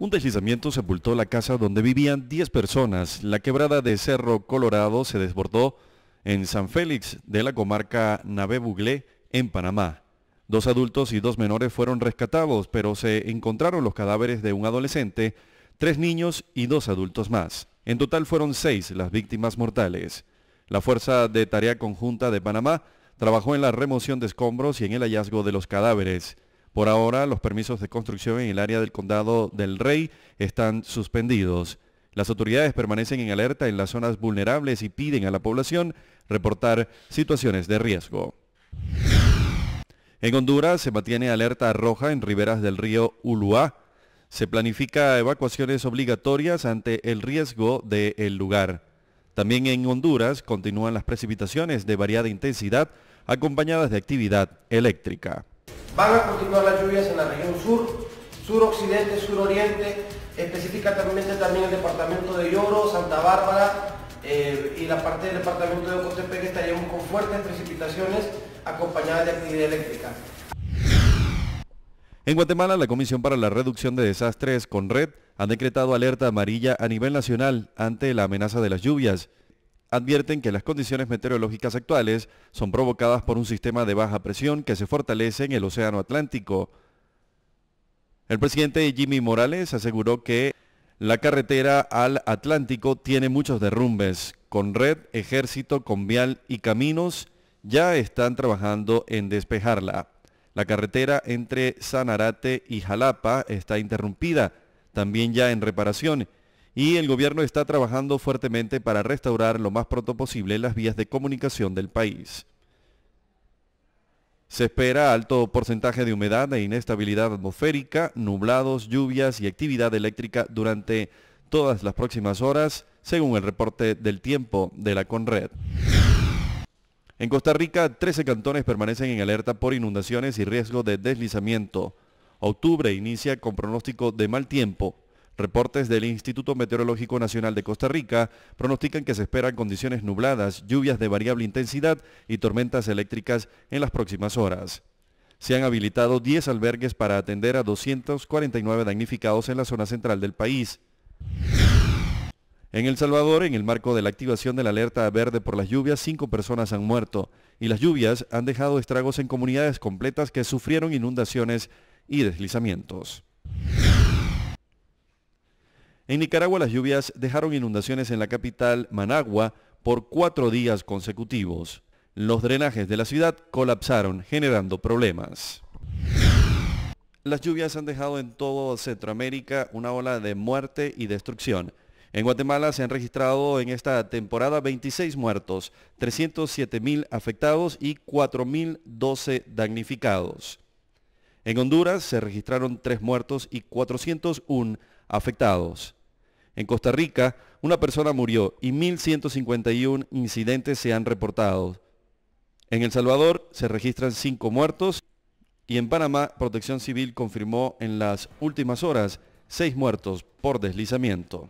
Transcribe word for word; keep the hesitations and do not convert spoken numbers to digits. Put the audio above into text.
Un deslizamiento sepultó la casa donde vivían diez personas. La quebrada de Cerro Colorado se desbordó en San Félix de la comarca Ngäbe Buglé, en Panamá. Dos adultos y dos menores fueron rescatados, pero se encontraron los cadáveres de un adolescente, tres niños y dos adultos más. En total fueron seis las víctimas mortales. La Fuerza de Tarea Conjunta de Panamá trabajó en la remoción de escombros y en el hallazgo de los cadáveres. Por ahora, los permisos de construcción en el área del Condado del Rey están suspendidos. Las autoridades permanecen en alerta en las zonas vulnerables y piden a la población reportar situaciones de riesgo. En Honduras se mantiene alerta roja en riberas del río Uluá. Se planifica evacuaciones obligatorias ante el riesgo del lugar. También en Honduras continúan las precipitaciones de variada intensidad acompañadas de actividad eléctrica. Van a continuar las lluvias en la región sur, suroccidente, suroriente, específicamente también el departamento de Yoro, Santa Bárbara eh, y la parte del departamento de Ocotepeque, que estaríamos con fuertes precipitaciones acompañadas de actividad eléctrica. En Guatemala, la Comisión para la Reducción de Desastres, CONRED, ha decretado alerta amarilla a nivel nacional ante la amenaza de las lluvias. Advierten que las condiciones meteorológicas actuales son provocadas por un sistema de baja presión que se fortalece en el Océano Atlántico. El presidente Jimmy Morales aseguró que la carretera al Atlántico tiene muchos derrumbes. CONRED, Ejército, COVIAL y Caminos ya están trabajando en despejarla. La carretera entre Sanarate y Jalapa está interrumpida, también ya en reparación, y el gobierno está trabajando fuertemente para restaurar lo más pronto posible las vías de comunicación del país. Se espera alto porcentaje de humedad e inestabilidad atmosférica, nublados, lluvias y actividad eléctrica durante todas las próximas horas, según el reporte del tiempo de la CONRED. En Costa Rica, trece cantones permanecen en alerta por inundaciones y riesgo de deslizamiento. Octubre inicia con pronóstico de mal tiempo. Reportes del Instituto Meteorológico Nacional de Costa Rica pronostican que se esperan condiciones nubladas, lluvias de variable intensidad y tormentas eléctricas en las próximas horas. Se han habilitado diez albergues para atender a doscientos cuarenta y nueve damnificados en la zona central del país. En El Salvador, en el marco de la activación de la alerta verde por las lluvias, cinco personas han muerto y las lluvias han dejado estragos en comunidades completas que sufrieron inundaciones y deslizamientos. En Nicaragua, las lluvias dejaron inundaciones en la capital, Managua, por cuatro días consecutivos. Los drenajes de la ciudad colapsaron, generando problemas. Las lluvias han dejado en todo Centroamérica una ola de muerte y destrucción. En Guatemala se han registrado en esta temporada veintiséis muertos, trescientos siete mil afectados y cuatro mil doce damnificados. En Honduras se registraron tres muertos y cuatrocientos uno afectados. En Costa Rica, una persona murió y mil ciento cincuenta y uno incidentes se han reportado. En El Salvador se registran cinco muertos y en Panamá, Protección Civil confirmó en las últimas horas seis muertos por deslizamiento.